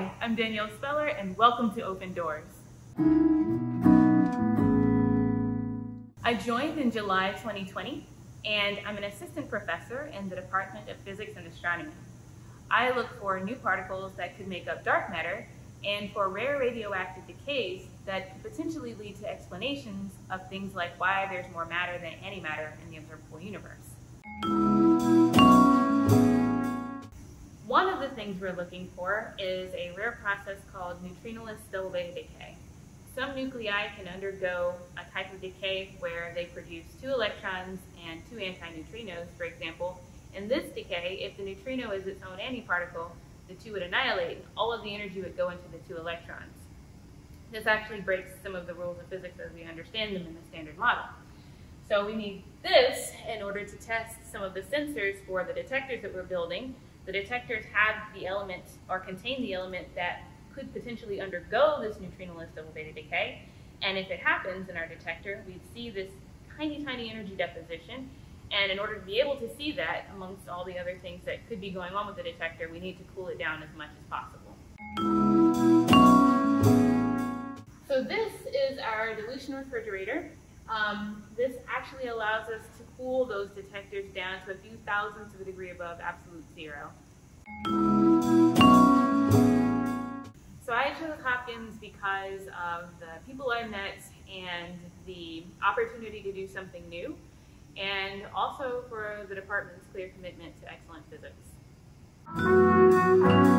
Hi, I'm Danielle Speller and welcome to Open Doors. I joined in July 2020 and I'm an assistant professor in the Department of Physics and Astronomy. I look for new particles that could make up dark matter and for rare radioactive decays that could potentially lead to explanations of things like why there's more matter than antimatter in the observable universe. One of the things we're looking for is a rare process called neutrinoless double beta decay. Some nuclei can undergo a type of decay where they produce two electrons and two antineutrinos, for example. In this decay, if the neutrino is its own antiparticle, the two would annihilate and all of the energy would go into the two electrons. This actually breaks some of the rules of physics as we understand them in the standard model. So we need this in order to test some of the sensors for the detectors that we're building. The detectors have the element or contain the element that could potentially undergo this neutrinoless double beta decay. And if it happens in our detector, we'd see this tiny, tiny energy deposition. And in order to be able to see that, amongst all the other things that could be going on with the detector, we need to cool it down as much as possible. So this is our dilution refrigerator. This actually allows us to cool those detectors down to a few thousandths of a degree above absolute zero. So I chose Hopkins because of the people I met and the opportunity to do something new, and also for the department's clear commitment to excellent physics.